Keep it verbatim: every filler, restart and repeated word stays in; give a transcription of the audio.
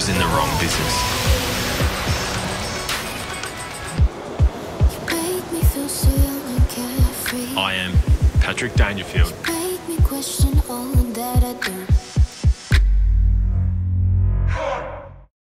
was in the wrong business. I am Patrick Dangerfield.